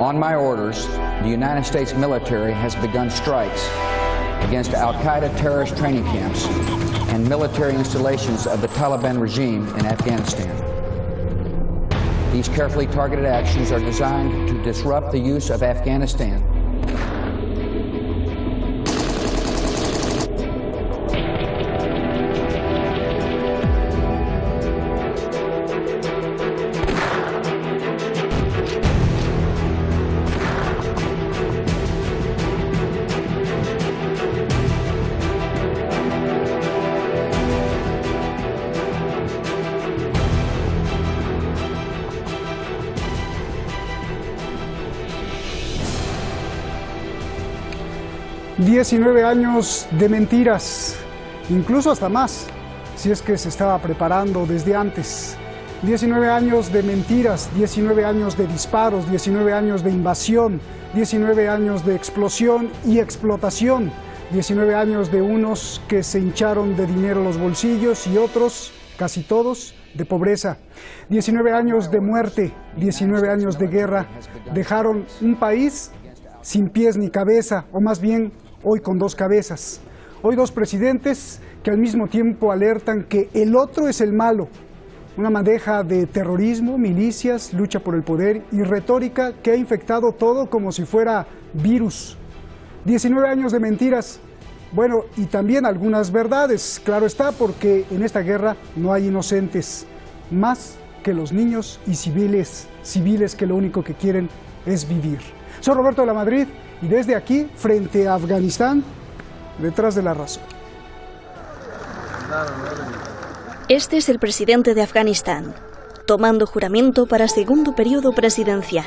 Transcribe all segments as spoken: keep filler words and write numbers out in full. On my orders, the United States military has begun strikes against Al-Qaeda terrorist training camps and military installations of the Taliban regime in Afghanistan. These carefully targeted actions are designed to disrupt the use of Afghanistan diecinueve años de mentiras, incluso hasta más, si es que se estaba preparando desde antes. diecinueve años de mentiras, diecinueve años de disparos, diecinueve años de invasión, diecinueve años de explosión y explotación, diecinueve años de unos que se hincharon de dinero los bolsillos y otros, casi todos, de pobreza. diecinueve años de muerte, diecinueve años de guerra, dejaron un país sin pies ni cabeza, o más bien, hoy con dos cabezas. Hoy dos presidentes que al mismo tiempo alertan que el otro es el malo. Una madeja de terrorismo, milicias, lucha por el poder y retórica que ha infectado todo como si fuera virus. diecinueve años de mentiras. Bueno, y también algunas verdades. Claro está, porque en esta guerra no hay inocentes. Más que los niños y civiles. Civiles que lo único que quieren es vivir. Soy Roberto de la Madrid. Y desde aquí, frente a Afganistán, detrás de la razón. Este es el presidente de Afganistán, tomando juramento para segundo periodo presidencial.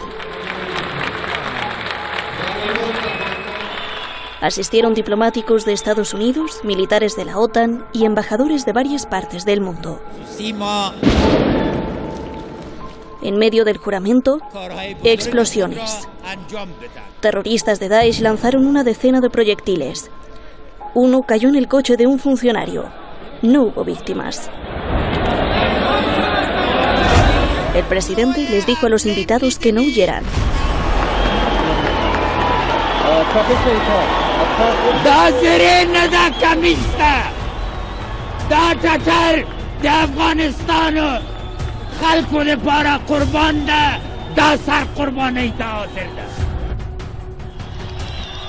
Asistieron diplomáticos de Estados Unidos, militares de la OTAN y embajadores de varias partes del mundo. En medio del juramento, explosiones. Terroristas de Daesh lanzaron una decena de proyectiles. Uno cayó en el coche de un funcionario. No hubo víctimas. El presidente les dijo a los invitados que no huyeran. De Afganistán.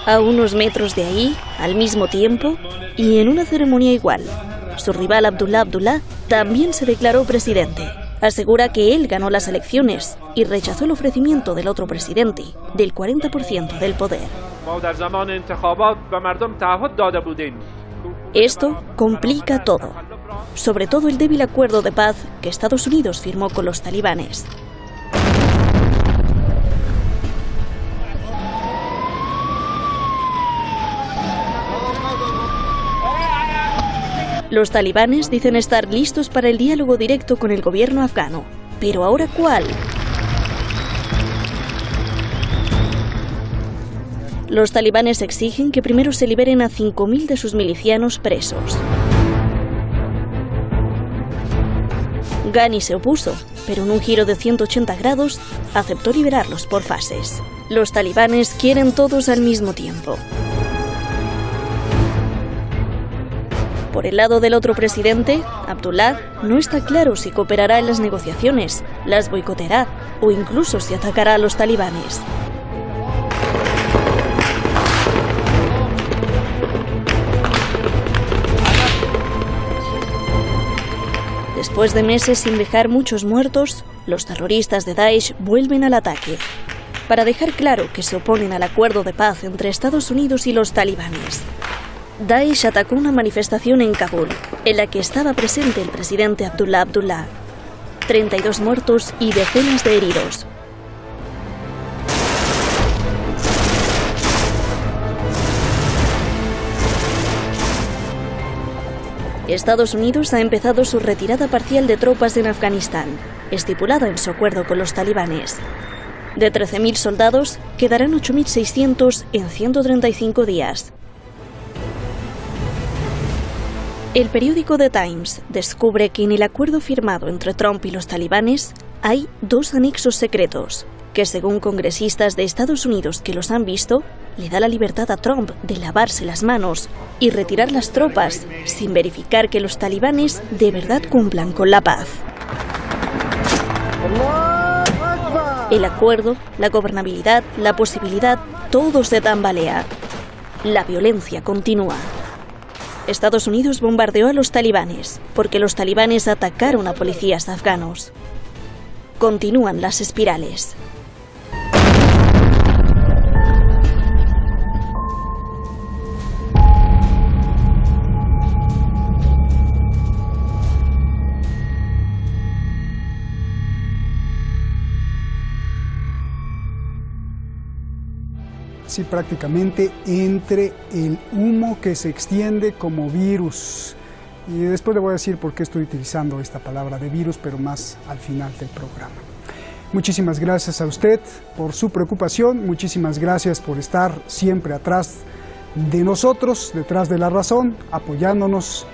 A unos metros de ahí, al mismo tiempo, y en una ceremonia igual, su rival Abdullah Abdullah también se declaró presidente. Asegura que él ganó las elecciones y rechazó el ofrecimiento del otro presidente, del cuarenta por ciento del poder. Esto complica todo, sobre todo el débil acuerdo de paz que Estados Unidos firmó con los talibanes. Los talibanes dicen estar listos para el diálogo directo con el gobierno afgano, pero ¿ahora cuál? Los talibanes exigen que primero se liberen a cinco mil de sus milicianos presos. Ghani se opuso, pero en un giro de ciento ochenta grados aceptó liberarlos por fases. Los talibanes quieren todos al mismo tiempo. Por el lado del otro presidente, Abdullah, no está claro si cooperará en las negociaciones, las boicoteará o incluso si atacará a los talibanes. Después de meses sin dejar muchos muertos, los terroristas de Daesh vuelven al ataque, para dejar claro que se oponen al acuerdo de paz entre Estados Unidos y los talibanes. Daesh atacó una manifestación en Kabul, en la que estaba presente el presidente Abdullah Abdullah. treinta y dos muertos y decenas de heridos. Estados Unidos ha empezado su retirada parcial de tropas en Afganistán, estipulada en su acuerdo con los talibanes. De trece mil soldados, quedarán ocho mil seiscientos en ciento treinta y cinco días. El periódico The Times descubre que en el acuerdo firmado entre Trump y los talibanes hay dos anexos secretos, que, según congresistas de Estados Unidos que los han visto, le da la libertad a Trump de lavarse las manos y retirar las tropas sin verificar que los talibanes de verdad cumplan con la paz. El acuerdo, la gobernabilidad, la posibilidad, todo se tambalea. La violencia continúa. Estados Unidos bombardeó a los talibanes porque los talibanes atacaron a policías afganos. Continúan las espirales. Sí, prácticamente entre el humo que se extiende como virus. Y después le voy a decir por qué estoy utilizando esta palabra de virus, pero más al final del programa. Muchísimas gracias a usted por su preocupación, muchísimas gracias por estar siempre atrás de nosotros, detrás de la razón, apoyándonos,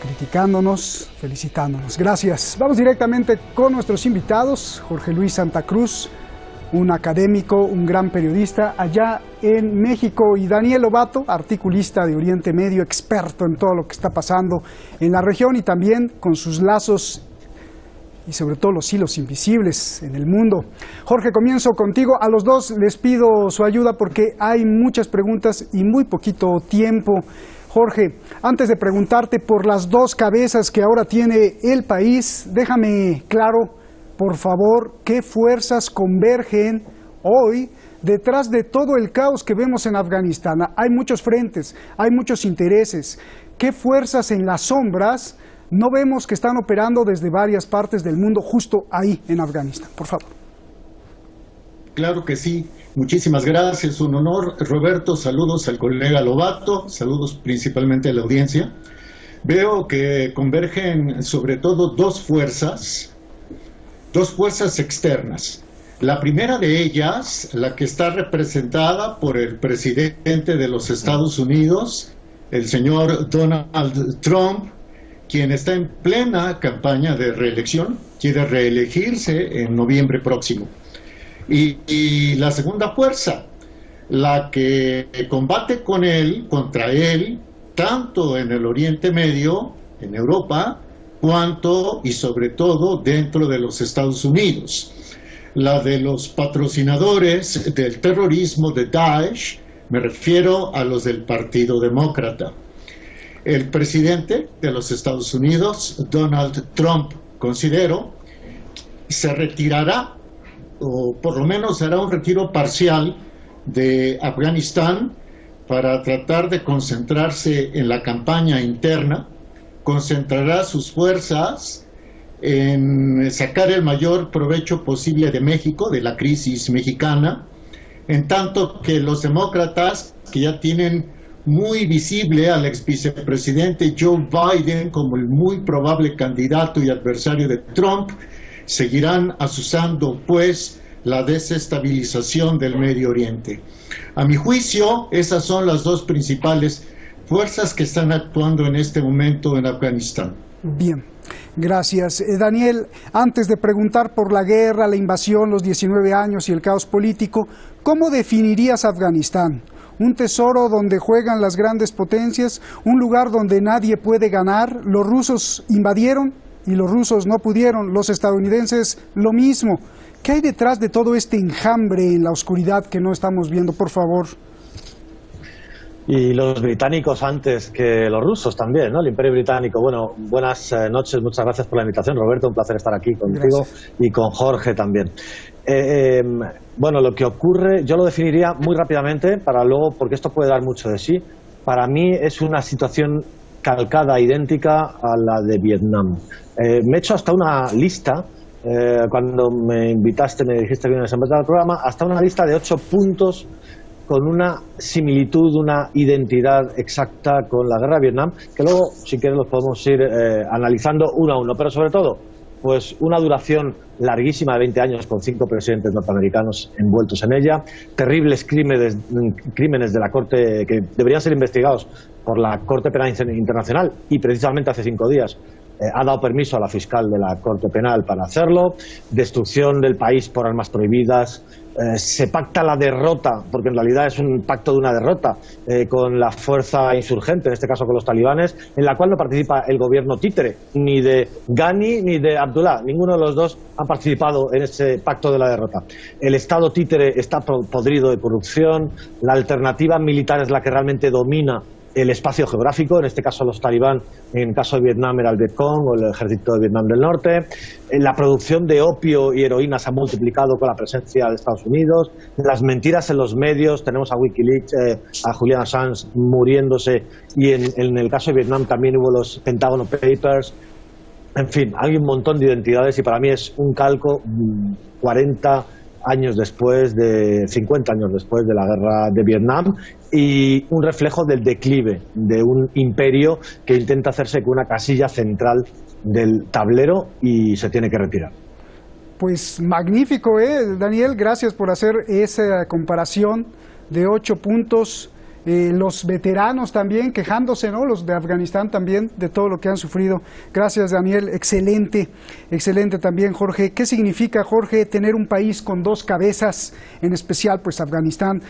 criticándonos, felicitándonos. Gracias. Vamos directamente con nuestros invitados. Jorge Luis Santa Cruz, un académico, un gran periodista allá en México, y Daniel Obato, articulista de Oriente Medio, experto en todo lo que está pasando en la región y también con sus lazos y sobre todo los hilos invisibles en el mundo. Jorge, comienzo contigo. A los dos les pido su ayuda porque hay muchas preguntas y muy poquito tiempo. Jorge, antes de preguntarte por las dos cabezas que ahora tiene el país, déjame claro, por favor, ¿qué fuerzas convergen hoy detrás de todo el caos que vemos en Afganistán? Hay muchos frentes, hay muchos intereses. ¿Qué fuerzas en las sombras no vemos que están operando desde varias partes del mundo justo ahí en Afganistán? Por favor. Claro que sí. Muchísimas gracias. Un honor. Roberto, saludos al colega Lobato, saludos principalmente a la audiencia. Veo que convergen sobre todo dos fuerzas. Dos fuerzas externas. La primera de ellas, la que está representada por el presidente de los Estados Unidos, el señor Donald Trump, quien está en plena campaña de reelección, quiere reelegirse en noviembre próximo. Y, y la segunda fuerza, la que combate con él, contra él, tanto en el Oriente Medio, en Europa, cuanto y sobre todo dentro de los Estados Unidos, la de los patrocinadores del terrorismo de Daesh, me refiero a los del Partido Demócrata. El presidente de los Estados Unidos, Donald Trump, considero, se retirará, o por lo menos hará un retiro parcial de Afganistán para tratar de concentrarse en la campaña interna. Concentrará sus fuerzas en sacar el mayor provecho posible de México, de la crisis mexicana, en tanto que los demócratas, que ya tienen muy visible al ex vicepresidente Joe Biden como el muy probable candidato y adversario de Trump, seguirán azuzando pues la desestabilización del Medio Oriente. A mi juicio, esas son las dos principales fuerzas que están actuando en este momento en Afganistán. Bien, gracias. Eh, Daniel, antes de preguntar por la guerra, la invasión, los diecinueve años y el caos político, ¿cómo definirías Afganistán? ¿Un tesoro donde juegan las grandes potencias? ¿Un lugar donde nadie puede ganar? ¿Los rusos invadieron y los rusos no pudieron? ¿Los estadounidenses lo mismo? ¿Qué hay detrás de todo este enjambre en la oscuridad que no estamos viendo? Por favor. Y los británicos antes que los rusos también, ¿no? El Imperio Británico. Bueno, buenas noches, muchas gracias por la invitación, Roberto, un placer estar aquí contigo. Gracias. Y con Jorge también. Eh, eh, bueno, lo que ocurre, yo lo definiría muy rápidamente para luego, porque esto puede dar mucho de sí. Para mí es una situación calcada, idéntica a la de Vietnam. Eh, me he hecho hasta una lista, eh, cuando me invitaste, me dijiste que ibas a empezar el programa, hasta una lista de ocho puntos con una similitud, una identidad exacta con la guerra de Vietnam, que luego, si quieres, los podemos ir eh, analizando uno a uno, pero sobre todo, pues una duración larguísima de veinte años con cinco presidentes norteamericanos envueltos en ella, terribles crímenes, crímenes de la Corte que deberían ser investigados por la Corte Penal Internacional y precisamente hace cinco días eh, ha dado permiso a la fiscal de la Corte Penal para hacerlo, destrucción del país por armas prohibidas, eh, se pacta la derrota, porque en realidad es un pacto de una derrota, eh, con la fuerza insurgente, en este caso con los talibanes, en la cual no participa el gobierno títere, ni de Ghani ni de Abdullah, ninguno de los dos han participado en ese pacto de la derrota. El Estado títere está podrido de corrupción, la alternativa militar es la que realmente domina el espacio geográfico, en este caso los talibán, en el caso de Vietnam era el Vietcong o el ejército de Vietnam del Norte. La producción de opio y heroína se ha multiplicado con la presencia de Estados Unidos, las mentiras en los medios, tenemos a Wikileaks, eh, a Julian Assange muriéndose, y en, en el caso de Vietnam también hubo los Pentagon Papers. En fin, hay un montón de identidades y para mí es un calco cuarenta años después, de cincuenta años después de la guerra de Vietnam, y un reflejo del declive de un imperio que intenta hacerse con una casilla central del tablero y se tiene que retirar. Pues magnífico, ¿eh, Daniel? Gracias por hacer esa comparación de ocho puntos. Eh, los veteranos también quejándose, ¿no? Los de Afganistán también, de todo lo que han sufrido. Gracias, Daniel. Excelente, excelente también, Jorge. ¿Qué significa, Jorge, tener un país con dos cabezas, en especial, pues, Afganistán?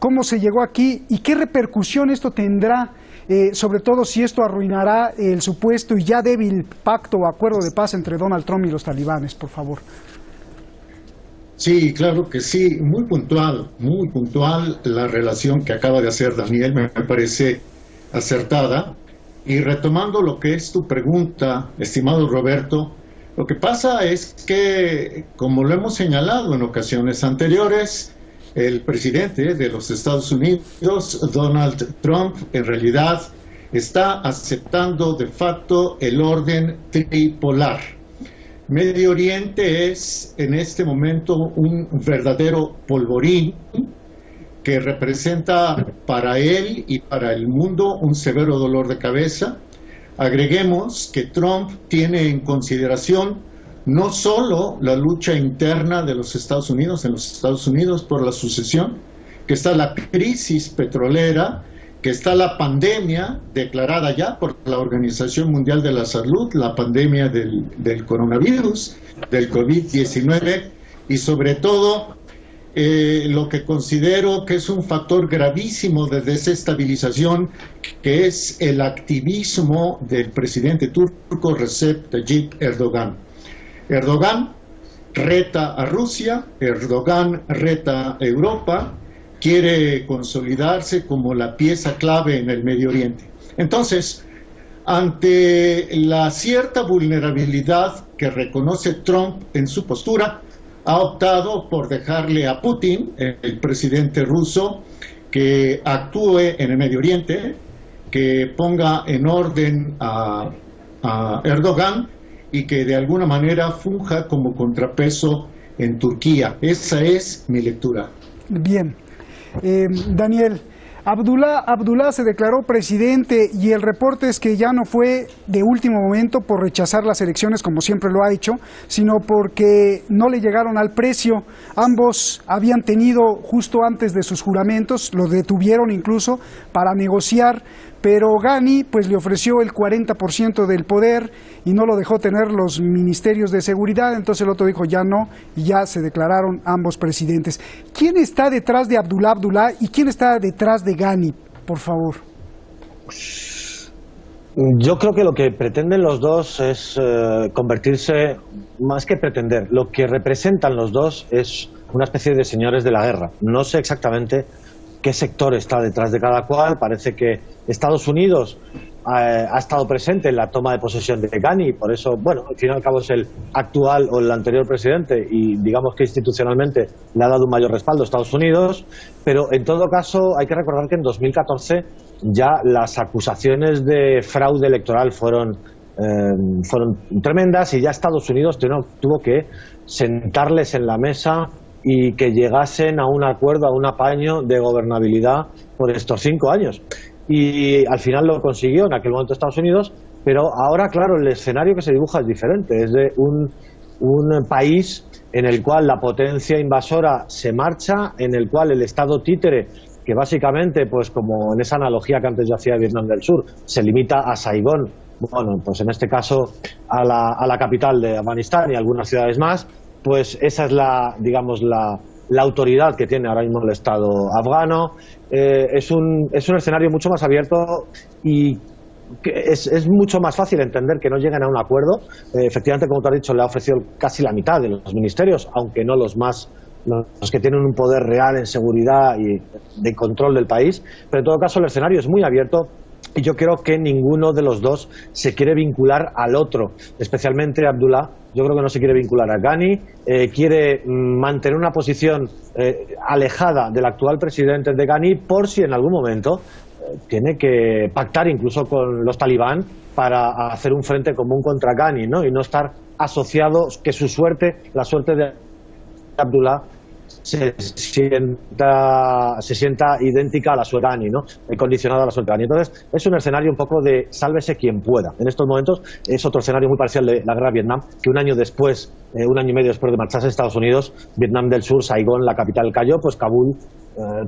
¿Cómo se llegó aquí y qué repercusión esto tendrá, eh, sobre todo si esto arruinará el supuesto y ya débil pacto o acuerdo de paz entre Donald Trump y los talibanes, por favor? Sí, claro que sí, muy puntual, muy puntual la relación que acaba de hacer Daniel, me parece acertada. Y retomando lo que es tu pregunta, estimado Roberto, lo que pasa es que, como lo hemos señalado en ocasiones anteriores, el presidente de los Estados Unidos, Donald Trump, en realidad está aceptando de facto el orden tripolar. Medio Oriente es en este momento un verdadero polvorín que representa para él y para el mundo un severo dolor de cabeza. Agreguemos que Trump tiene en consideración no solo la lucha interna de los Estados Unidos, en los Estados Unidos por la sucesión, que está la crisis petrolera, que está la pandemia declarada ya por la Organización Mundial de la Salud, la pandemia del, del coronavirus, del COVID diecinueve, y sobre todo eh, lo que considero que es un factor gravísimo de desestabilización, que es el activismo del presidente turco Recep Tayyip Erdogan. Erdogan reta a Rusia, Erdogan reta a Europa, quiere consolidarse como la pieza clave en el Medio Oriente. Entonces, ante la cierta vulnerabilidad que reconoce Trump en su postura, ha optado por dejarle a Putin, el presidente ruso, que actúe en el Medio Oriente, que ponga en orden a, a Erdogan y que de alguna manera funja como contrapeso en Turquía. Esa es mi lectura. Bien. Eh, Daniel, Abdullah Abdullah se declaró presidente y el reporte es que ya no fue de último momento por rechazar las elecciones como siempre lo ha hecho, sino porque no le llegaron al precio. Ambos habían tenido justo antes de sus juramentos, lo detuvieron incluso para negociar, pero Ghani pues le ofreció el cuarenta por ciento del poder y no lo dejó tener los ministerios de seguridad, entonces el otro dijo ya no y ya se declararon ambos presidentes. ¿Quién está detrás de Abdullah Abdullah y quién está detrás de Ghani, por favor? Yo creo que lo que pretenden los dos es eh, convertirse, más que pretender, lo que representan los dos es una especie de señores de la guerra. No sé exactamente qué sector está detrás de cada cual. Parece que Estados Unidos ha, ha estado presente en la toma de posesión de Ghani, por eso, bueno, al fin y al cabo es el actual o el anterior presidente y digamos que institucionalmente le ha dado un mayor respaldo a Estados Unidos, pero en todo caso hay que recordar que en dos mil catorce ya las acusaciones de fraude electoral fueron, eh, fueron tremendas y ya Estados Unidos tuvo, tuvo que sentarles en la mesa y que llegasen a un acuerdo, a un apaño de gobernabilidad por estos cinco años. Y al final lo consiguió en aquel momento Estados Unidos, pero ahora, claro, el escenario que se dibuja es diferente. Es de un, un país en el cual la potencia invasora se marcha, en el cual el Estado títere, que básicamente, pues como en esa analogía que antes yo hacía de Vietnam del Sur, se limita a Saigón bueno, pues en este caso a la, a la capital de Afganistán y algunas ciudades más, pues esa es la, digamos, la, la autoridad que tiene ahora mismo el Estado afgano. Eh, es un, es un escenario mucho más abierto y que es, es mucho más fácil entender que no lleguen a un acuerdo. Eh, efectivamente, como tú has dicho, le ha ofrecido casi la mitad de los ministerios, aunque no los más, los que tienen un poder real en seguridad y de control del país, pero en todo caso el escenario es muy abierto y yo creo que ninguno de los dos se quiere vincular al otro, especialmente Abdullah. Yo creo que no se quiere vincular a Ghani, eh, quiere mantener una posición eh, alejada del actual presidente de Ghani por si en algún momento eh, tiene que pactar incluso con los talibán para hacer un frente común contra Ghani, ¿no? Y no estar asociado, que su suerte, la suerte de Abdullah se sienta, se sienta idéntica a la suerte de Ghani, ¿no? Condicionada a la suerte de Ghani. Entonces, es un escenario un poco de sálvese quien pueda. En estos momentos es otro escenario muy parcial de la guerra de Vietnam, que un año después, eh, un año y medio después de marcharse a Estados Unidos, Vietnam del Sur, Saigón, la capital, cayó, pues Kabul.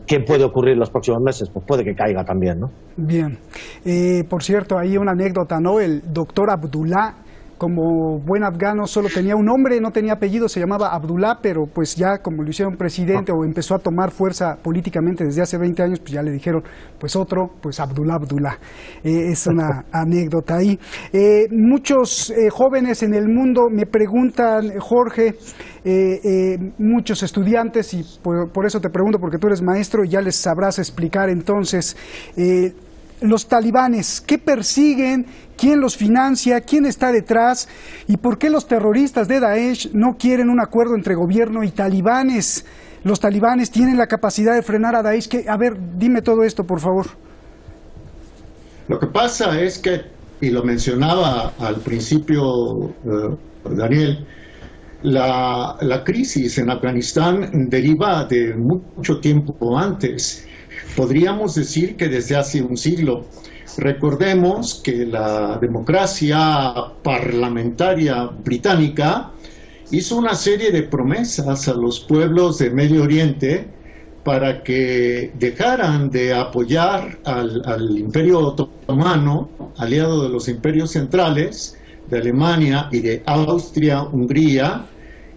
¿Qué puede ocurrir en los próximos meses? Pues puede que caiga también, ¿no? Bien. Eh, por cierto, hay una anécdota, ¿no? El doctor Abdullah, como buen afgano, solo tenía un nombre, no tenía apellido, se llamaba Abdullah, pero pues ya como lo hicieron presidente o empezó a tomar fuerza políticamente desde hace veinte años, pues ya le dijeron, pues otro, pues Abdullah Abdullah. Eh, es una anécdota ahí. Eh, muchos eh, jóvenes en el mundo me preguntan, Jorge, eh, eh, muchos estudiantes, y por, por eso te pregunto, porque tú eres maestro y ya les sabrás explicar entonces, eh, los talibanes, ¿qué persiguen? ¿Quién los financia? ¿Quién está detrás? ¿Y por qué los terroristas de Daesh no quieren un acuerdo entre gobierno y talibanes? ¿Los talibanes tienen la capacidad de frenar a Daesh? ¿Qué? A ver, dime todo esto, por favor. Lo que pasa es que, y lo mencionaba al principio eh, Daniel, la, la crisis en Afganistán deriva de mucho tiempo antes. Podríamos decir que desde hace un siglo. Recordemos que la democracia parlamentaria británica hizo una serie de promesas a los pueblos de Medio Oriente para que dejaran de apoyar al, al Imperio Otomano, aliado de los imperios centrales, de Alemania y de Austria-Hungría,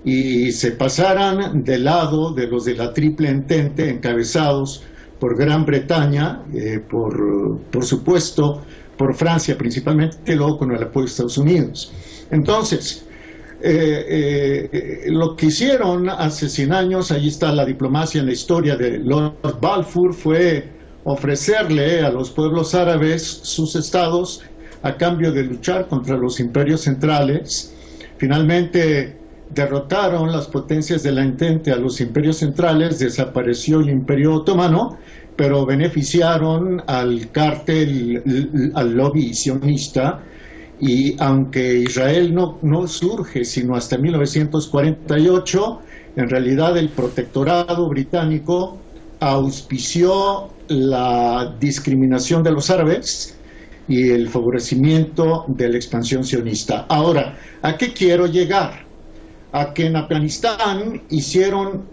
y se pasaran del lado de los de la Triple Entente, encabezados por Gran Bretaña, eh, por, por supuesto, por Francia principalmente, luego con el apoyo de Estados Unidos. Entonces, eh, eh, lo que hicieron hace cien años, ahí está la diplomacia en la historia de Lord Balfour, fue ofrecerle a los pueblos árabes sus estados a cambio de luchar contra los imperios centrales. Finalmente derrotaron las potencias de la entente a los imperios centrales, desapareció el imperio otomano, pero beneficiaron al cártel, al lobby sionista, y aunque Israel no, no surge sino hasta mil novecientos cuarenta y ocho, en realidad el protectorado británico auspició la discriminación de los árabes y el favorecimiento de la expansión sionista. Ahora, ¿a qué quiero llegar? A que en Afganistán hicieron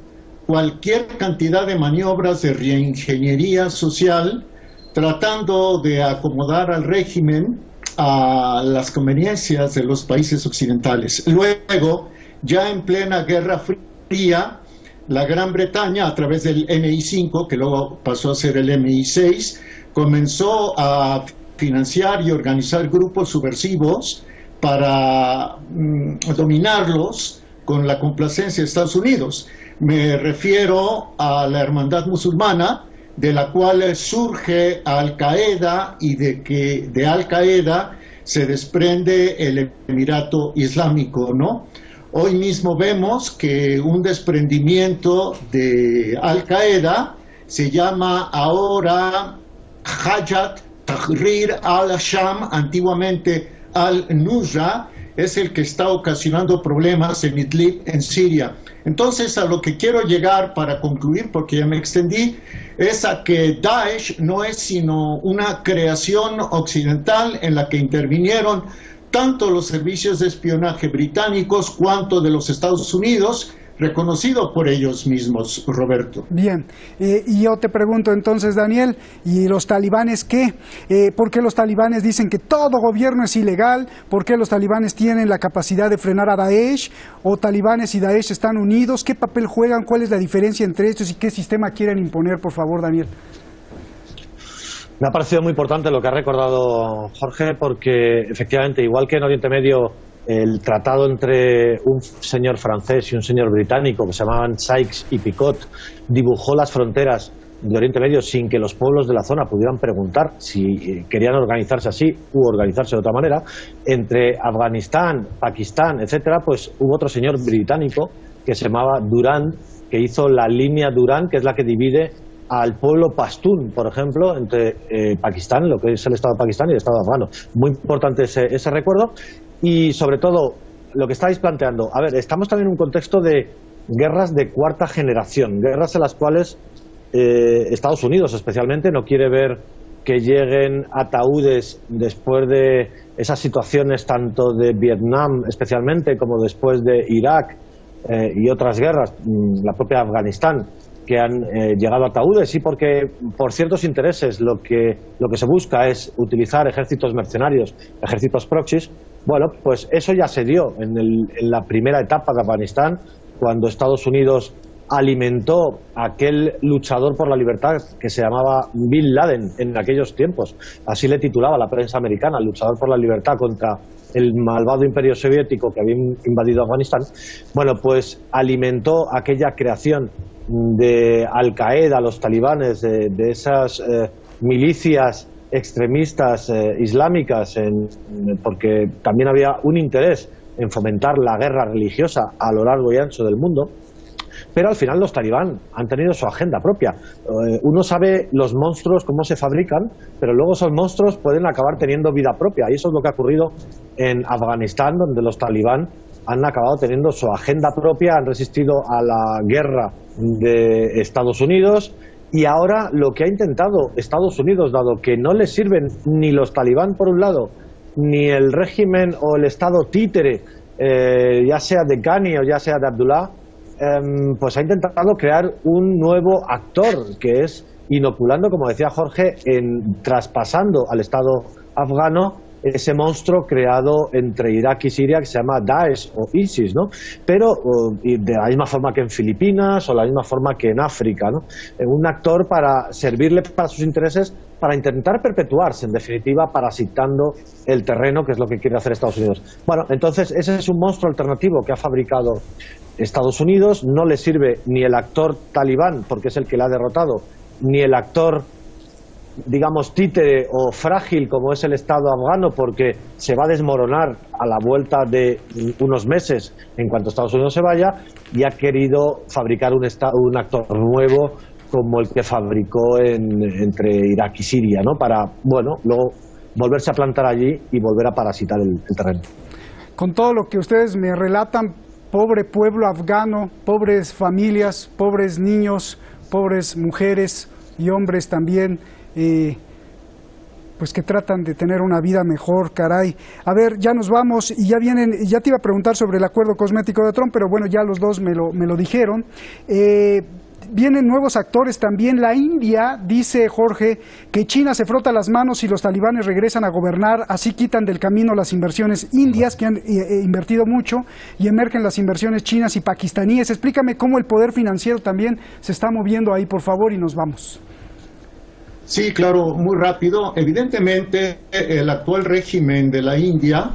cualquier cantidad de maniobras de reingeniería social, tratando de acomodar al régimen a las conveniencias de los países occidentales. Luego, ya en plena Guerra Fría, la Gran Bretaña, a través del M I cinco, que luego pasó a ser el M I seis, comenzó a financiar y organizar grupos subversivos para mm, dominarlos con la complacencia de Estados Unidos. Me refiero a la hermandad musulmana, de la cual surge Al-Qaeda y de que de Al-Qaeda se desprende el Emirato Islámico, ¿no? Hoy mismo vemos que un desprendimiento de Al-Qaeda se llama ahora Hayat Tahrir al Sham, antiguamente Al-Nusra, es el que está ocasionando problemas en Idlib, en Siria. Entonces, a lo que quiero llegar para concluir, porque ya me extendí, es a que Daesh no es sino una creación occidental en la que intervinieron tanto los servicios de espionaje británicos cuanto de los Estados Unidos, reconocido por ellos mismos, Roberto. Bien, eh, y yo te pregunto entonces, Daniel, ¿y los talibanes qué? Eh, ¿Por qué los talibanes dicen que todo gobierno es ilegal? ¿Por qué los talibanes tienen la capacidad de frenar a Daesh? ¿O talibanes y Daesh están unidos? ¿Qué papel juegan? ¿Cuál es la diferencia entre estos y qué sistema quieren imponer? Por favor, Daniel. Me ha parecido muy importante lo que ha recordado Jorge, porque efectivamente, igual que en Oriente Medio, el tratado entre un señor francés y un señor británico, que se llamaban Sykes y Picot, dibujó las fronteras de Oriente Medio sin que los pueblos de la zona pudieran preguntar si querían organizarse así u organizarse de otra manera. Entre Afganistán, Pakistán, etcétera, pues hubo otro señor británico que se llamaba Durand, que hizo la línea Durand, que es la que divide al pueblo pastún, por ejemplo, entre eh, Pakistán, lo que es el Estado de Pakistán, y el Estado afgano. Muy importante ese, ese recuerdo. Y sobre todo, lo que estáis planteando, a ver, estamos también en un contexto de guerras de cuarta generación, guerras en las cuales eh, Estados Unidos especialmente no quiere ver que lleguen ataúdes después de esas situaciones tanto de Vietnam especialmente como después de Irak eh, y otras guerras, la propia Afganistán, que han eh, llegado a ataúdes, y porque por ciertos intereses lo que, lo que se busca es utilizar ejércitos mercenarios, ejércitos proxies. Bueno, pues eso ya se dio en, el, en la primera etapa de Afganistán, cuando Estados Unidos alimentó a aquel luchador por la libertad que se llamaba Bin Laden en aquellos tiempos. Así le titulaba la prensa americana, luchador por la libertad contra el malvado imperio soviético que había invadido Afganistán. Bueno, pues alimentó aquella creación de Al-Qaeda, los talibanes, de, de esas eh, milicias extremistas eh, islámicas, en, porque también había un interés en fomentar la guerra religiosa a lo largo y ancho del mundo. Pero al final los talibán han tenido su agenda propia. Eh, uno sabe los monstruos, cómo se fabrican, pero luego esos monstruos pueden acabar teniendo vida propia. Y eso es lo que ha ocurrido en Afganistán, donde los talibán han acabado teniendo su agenda propia, han resistido a la guerra de Estados Unidos, y ahora lo que ha intentado Estados Unidos, dado que no les sirven ni los talibán por un lado, ni el régimen o el estado títere, eh, ya sea de Ghani o ya sea de Abdullah, eh, pues ha intentado crear un nuevo actor, que es inoculando, como decía Jorge, en traspasando al estado afgano ese monstruo creado entre Irak y Siria que se llama Daesh o ISIS, ¿no? Pero o, y de la misma forma que en Filipinas o la misma forma que en África, ¿no? Un actor para servirle para sus intereses, para intentar perpetuarse, en definitiva, parasitando el terreno, que es lo que quiere hacer Estados Unidos. Bueno, entonces ese es un monstruo alternativo que ha fabricado Estados Unidos. No le sirve ni el actor talibán, porque es el que le ha derrotado, ni el actor, digamos, títere o frágil como es el Estado afgano, porque se va a desmoronar a la vuelta de unos meses en cuanto Estados Unidos se vaya, y ha querido fabricar un, esta, un actor nuevo como el que fabricó en, entre Irak y Siria, ¿no? Para, bueno, luego volverse a plantar allí y volver a parasitar el, el terreno. Con todo lo que ustedes me relatan, pobre pueblo afgano, pobres familias, pobres niños, pobres mujeres y hombres también, Eh, pues que tratan de tener una vida mejor, caray. A ver, ya nos vamos y ya vienen, ya te iba a preguntar sobre el acuerdo cosmético de Trump, pero bueno, ya los dos me lo, me lo dijeron. Eh, vienen nuevos actores también. La India, dice Jorge, que China se frota las manos y los talibanes regresan a gobernar, así quitan del camino las inversiones indias, que han eh, invertido mucho, y emergen las inversiones chinas y pakistaníes. Explícame cómo el poder financiero también se está moviendo ahí, por favor, y nos vamos. Sí, claro, muy rápido. Evidentemente, el actual régimen de la India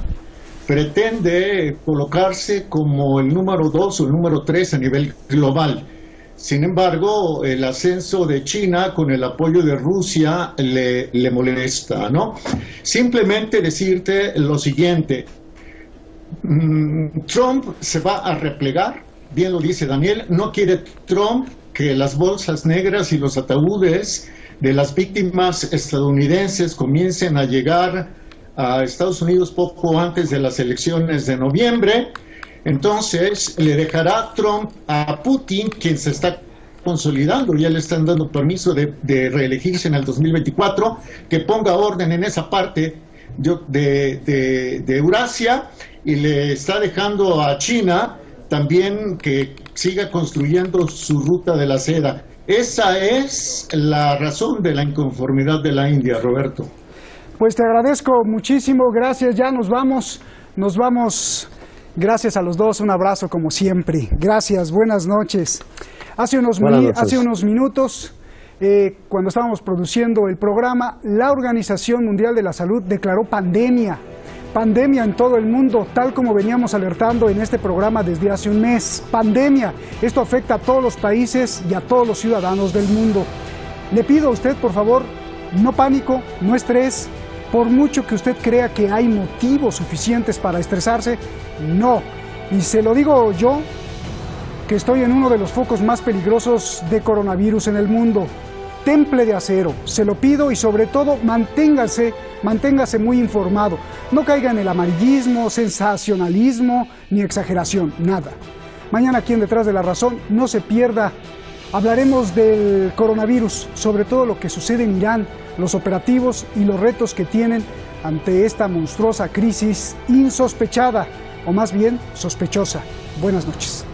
pretende colocarse como el número dos o el número tres a nivel global. Sin embargo, el ascenso de China con el apoyo de Rusia le, le molesta, ¿no? Simplemente decirte lo siguiente. Trump se va a replegar, bien lo dice Daniel. No quiere Trump que las bolsas negras y los ataúdes de las víctimas estadounidenses comiencen a llegar a Estados Unidos poco antes de las elecciones de noviembre. Entonces le dejará Trump a Putin, quien se está consolidando, ya le están dando permiso de, de reelegirse en el dos mil veinticuatro, que ponga orden en esa parte de, de, de, de Eurasia, y le está dejando a China también que siga construyendo su ruta de la seda. Esa es la razón de la inconformidad de la India, Roberto. Pues te agradezco muchísimo, gracias, ya nos vamos, nos vamos. Gracias a los dos, un abrazo como siempre. Gracias, buenas noches. Hace unos, buenas noches. Hace unos minutos, eh, cuando estábamos produciendo el programa, la Organización Mundial de la Salud declaró pandemia. Pandemia en todo el mundo, tal como veníamos alertando en este programa desde hace un mes. Pandemia, esto afecta a todos los países y a todos los ciudadanos del mundo. Le pido a usted, por favor, no pánico, no estrés. Por mucho que usted crea que hay motivos suficientes para estresarse, no. Y se lo digo yo, que estoy en uno de los focos más peligrosos de coronavirus en el mundo. Temple de acero, se lo pido, y sobre todo manténgase, manténgase muy informado. No caiga en el amarillismo, sensacionalismo, ni exageración, nada. Mañana aquí en Detrás de la Razón, no se pierda. Hablaremos del coronavirus, sobre todo lo que sucede en Irán, los operativos y los retos que tienen ante esta monstruosa crisis insospechada, o más bien sospechosa. Buenas noches.